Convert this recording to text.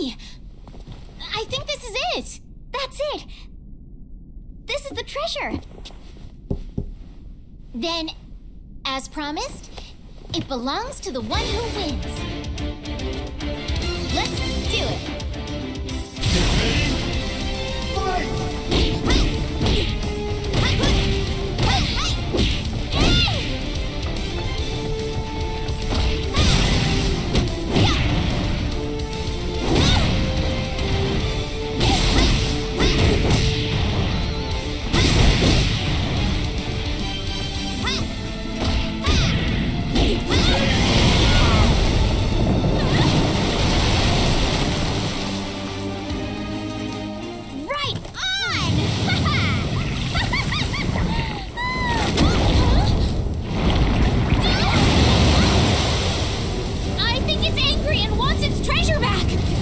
me! I think this is it! That's it! This is the treasure! Then, as promised, it belongs to the one who wins! Let's do it! It's angry and wants its treasure back!